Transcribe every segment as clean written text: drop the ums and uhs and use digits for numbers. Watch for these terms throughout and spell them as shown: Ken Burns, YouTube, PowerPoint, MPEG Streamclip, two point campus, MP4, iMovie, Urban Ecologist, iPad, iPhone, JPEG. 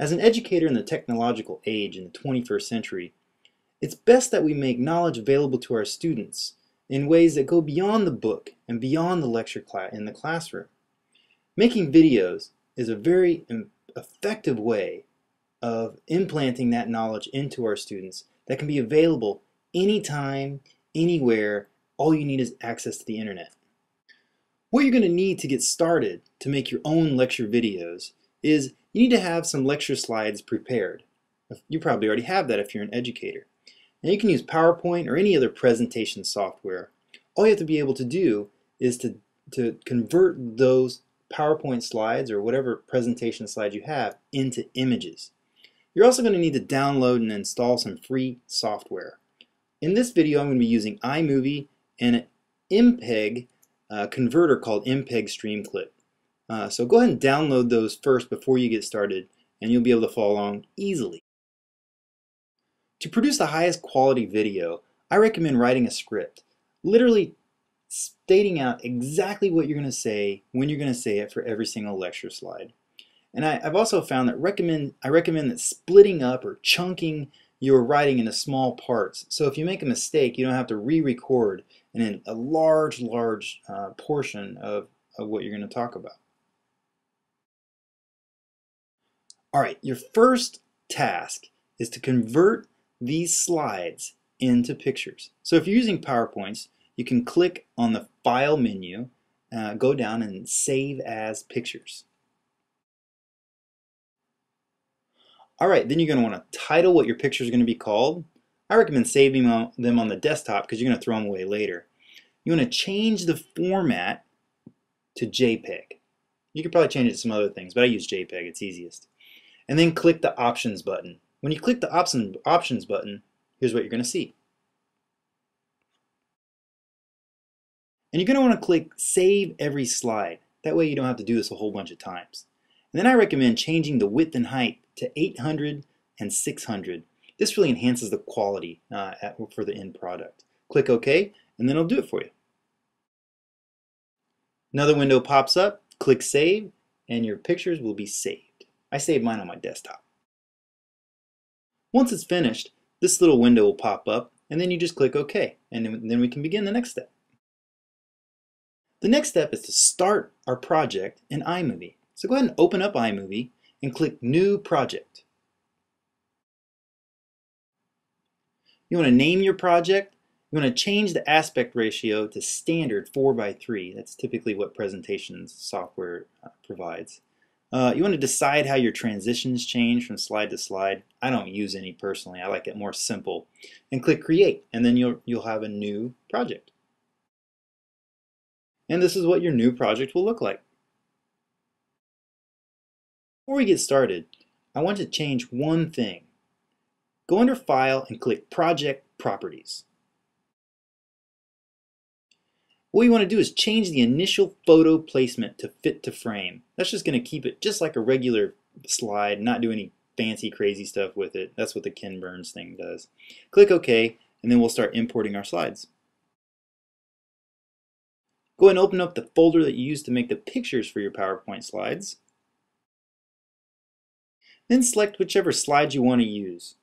As an educator in the technological age in the 21st century, it's best that we make knowledge available to our students in ways that go beyond the book and beyond the lecture in the classroom. Making videos is a very effective way of implanting that knowledge into our students that can be available anytime, anywhere. All you need is access to the internet. What you're going to need to get started to make your own lecture videos is you need to have some lecture slides prepared. You probably already have that if you're an educator. Now you can use PowerPoint or any other presentation software. All you have to be able to do is to convert those PowerPoint slides or whatever presentation slides you have into images. You're also going to need to download and install some free software. In this video I'm going to be using iMovie and an MPEG converter called MPEG Streamclip. So go ahead and download those first before you get started, and you'll be able to follow along easily. To produce the highest quality video, I recommend writing a script, literally stating out exactly what you're going to say, when you're going to say it for every single lecture slide. And I've also found that I recommend that splitting up or chunking your writing into small parts. So if you make a mistake, you don't have to re-record in a large portion of what you're going to talk about. All right, your first task is to convert these slides into pictures. So if you're using PowerPoints, you can click on the File menu, go down and Save as Pictures. All right, then you're going to want to title what your picture is going to be called. I recommend saving them on the desktop because you're going to throw them away later. You want to change the format to JPEG. You could probably change it to some other things, but I use JPEG, it's easiest. And then click the Options button. When you click the Options button, here's what you're going to see. And you're going to want to click Save Every Slide. That way you don't have to do this a whole bunch of times. And then I recommend changing the width and height to 800 and 600. This really enhances the quality for the end product. Click OK, and then it'll do it for you. Another window pops up, click Save, and your pictures will be saved. I saved mine on my desktop. Once it's finished, this little window will pop up, and then you just click OK, and then we can begin the next step. The next step is to start our project in iMovie. So go ahead and open up iMovie and click New Project. You want to name your project. You want to change the aspect ratio to standard 4:3. That's typically what presentations software provides. You want to decide how your transitions change from slide to slide. I don't use any personally. I like it more simple. And click Create, and then you'll have a new project. And this is what your new project will look like. Before we get started, I want to change one thing. Go under File and click Project Properties. What you want to do is change the initial photo placement to fit to frame. That's just going to keep it just like a regular slide, not do any fancy crazy stuff with it. That's what the Ken Burns thing does. Click OK, and then we'll start importing our slides. Go ahead and open up the folder that you used to make the pictures for your PowerPoint slides. Then select whichever slide you want to use.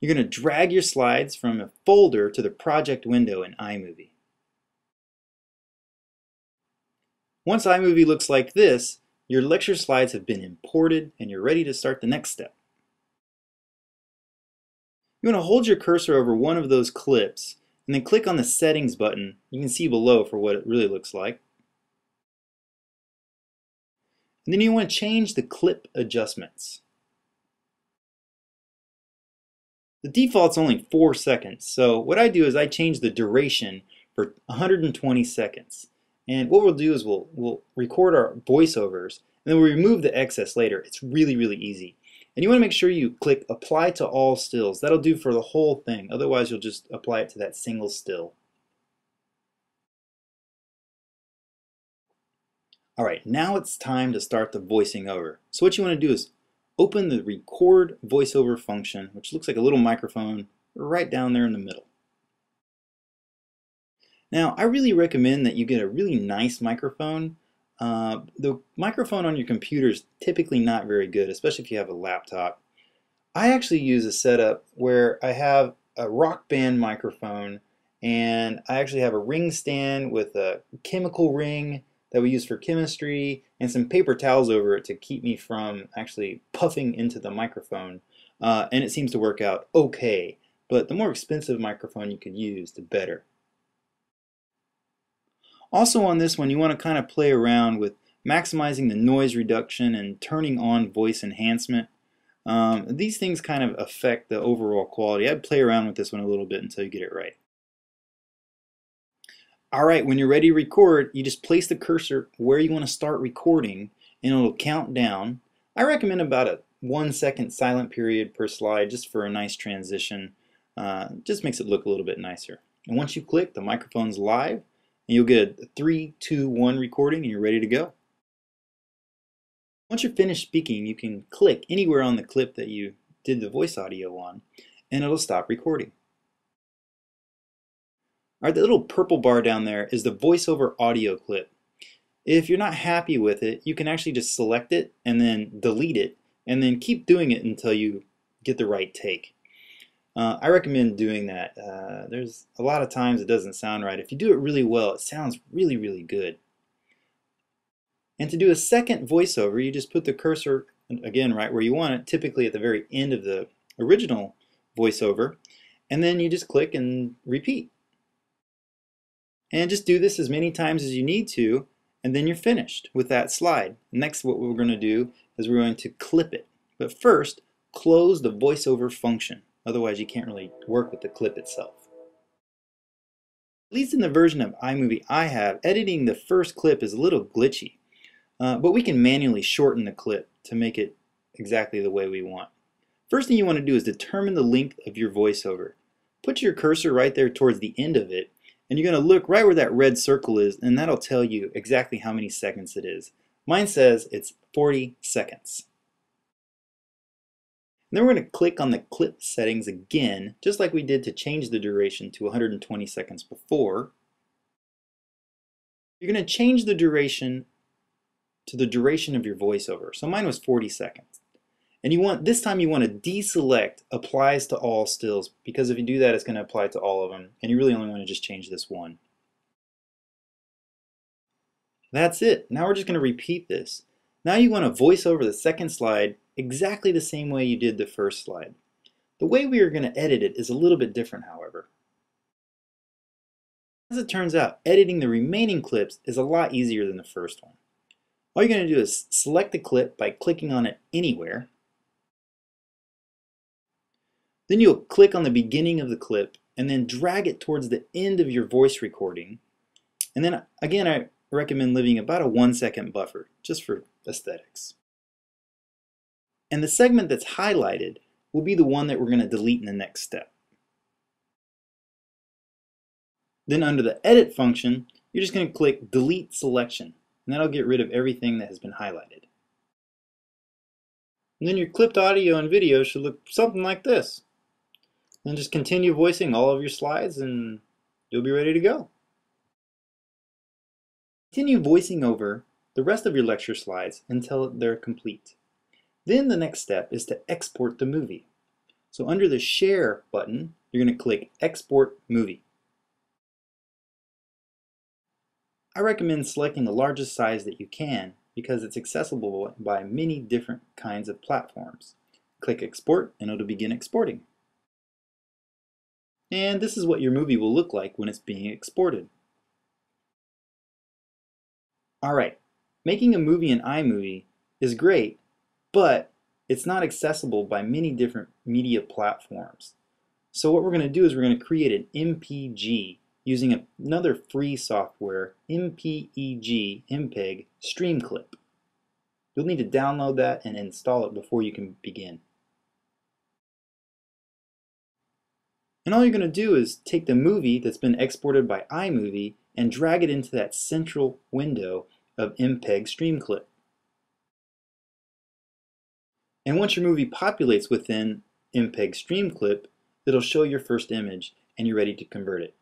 You're going to drag your slides from a folder to the project window in iMovie. Once iMovie looks like this, your lecture slides have been imported and you're ready to start the next step. You want to hold your cursor over one of those clips and then click on the Settings button. You can see below for what it really looks like. And then you want to change the clip adjustments. The default's only 4 seconds, so what I do is I change the duration for 120 seconds. And what we'll do is we'll record our voiceovers, and then we'll remove the excess later. It's really, really easy. And you want to make sure you click Apply to All Stills. That'll do for the whole thing. Otherwise, you'll just apply it to that single still. All right, now it's time to start the voicing over. So what you want to do is open the Record Voiceover function, which looks like a little microphone right down there in the middle. Now, I really recommend that you get a really nice microphone. The microphone on your computer is typically not very good, especially if you have a laptop. I actually use a setup where I have a Rock Band microphone, and I actually have a ring stand with a chemical ring that we use for chemistry and some paper towels over it to keep me from actually puffing into the microphone. And it seems to work out okay, but the more expensive microphone you could use, the better. Also on this one, you want to kind of play around with maximizing the noise reduction and turning on voice enhancement. These things kind of affect the overall quality. I'd play around with this one a little bit until you get it right. Alright, when you're ready to record, you just place the cursor where you want to start recording and it'll count down. I recommend about a 1 second silent period per slide just for a nice transition. Just makes it look a little bit nicer. And once you click, the microphone's live and you'll get a 3, 2, 1 recording and you're ready to go. Once you're finished speaking, you can click anywhere on the clip that you did the voice audio on and it'll stop recording. Alright, the little purple bar down there is the voiceover audio clip. If you're not happy with it, you can actually just select it and then delete it and then keep doing it until you get the right take. I recommend doing that. There's a lot of times it doesn't sound right. If you do it really well, it sounds really, really good. And to do a second voiceover, you just put the cursor, again, right where you want it, typically at the very end of the original voiceover, and then you just click and repeat. And just do this as many times as you need to, and then you're finished with that slide. Next, what we're going to do is we're going to clip it. But first, close the voiceover function. Otherwise, you can't really work with the clip itself. At least in the version of iMovie I have, editing the first clip is a little glitchy. But we can manually shorten the clip to make it exactly the way we want. First thing you want to do is determine the length of your voiceover. Put your cursor right there towards the end of it, and you're going to look right where that red circle is, and that'll tell you exactly how many seconds it is. Mine says it's 40 seconds. And then we're going to click on the clip settings again, just like we did to change the duration to 120 seconds before. You're going to change the duration to the duration of your voiceover. So mine was 40 seconds. And you want, this time you want to deselect applies to all stills, because if you do that, it's going to apply to all of them, and you really only want to just change this one. That's it. Now we're just going to repeat this. Now you want to voice over the second slide exactly the same way you did the first slide. The way we are going to edit it is a little bit different, however. As it turns out, editing the remaining clips is a lot easier than the first one. All you're going to do is select the clip by clicking on it anywhere. Then you'll click on the beginning of the clip and then drag it towards the end of your voice recording. And then again, I recommend leaving about a 1 second buffer just for aesthetics. And the segment that's highlighted will be the one that we're going to delete in the next step. Then under the edit function, you're just going to click delete selection, and that'll get rid of everything that has been highlighted. And then your clipped audio and video should look something like this. Then just continue voicing all of your slides and you'll be ready to go. Continue voicing over the rest of your lecture slides until they're complete. Then the next step is to export the movie. So under the Share button, you're going to click Export Movie. I recommend selecting the largest size that you can because it's accessible by many different kinds of platforms. Click Export and it'll begin exporting. And this is what your movie will look like when it's being exported. Alright, making a movie in iMovie is great, but it's not accessible by many different media platforms. So what we're going to do is we're going to create an MPG using another free software, MPEG Streamclip. You'll need to download that and install it before you can begin. And all you're going to do is take the movie that's been exported by iMovie and drag it into that central window of MPEG Streamclip. And once your movie populates within MPEG Streamclip, it'll show your first image and you're ready to convert it.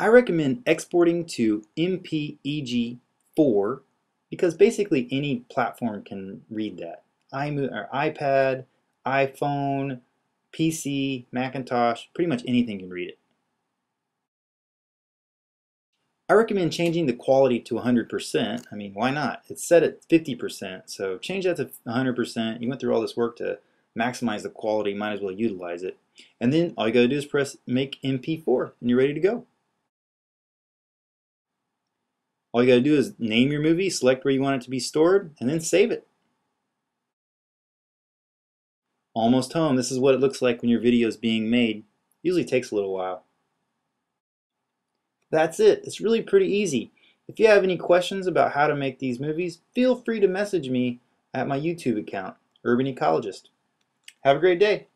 I recommend exporting to MPEG4 because basically any platform can read that. iPad, iPhone, PC, Macintosh, pretty much anything can read it. I recommend changing the quality to 100%. I mean, why not? It's set at 50%, so change that to 100%. You went through all this work to maximize the quality, might as well utilize it. And then all you gotta do is press Make MP4 and you're ready to go. All you gotta do is name your movie, select where you want it to be stored, and then save it. Almost home. This is what it looks like when your video is being made. Usually takes a little while. That's it. It's really pretty easy. If you have any questions about how to make these movies, feel free to message me at my YouTube account, Urban Ecologist. Have a great day.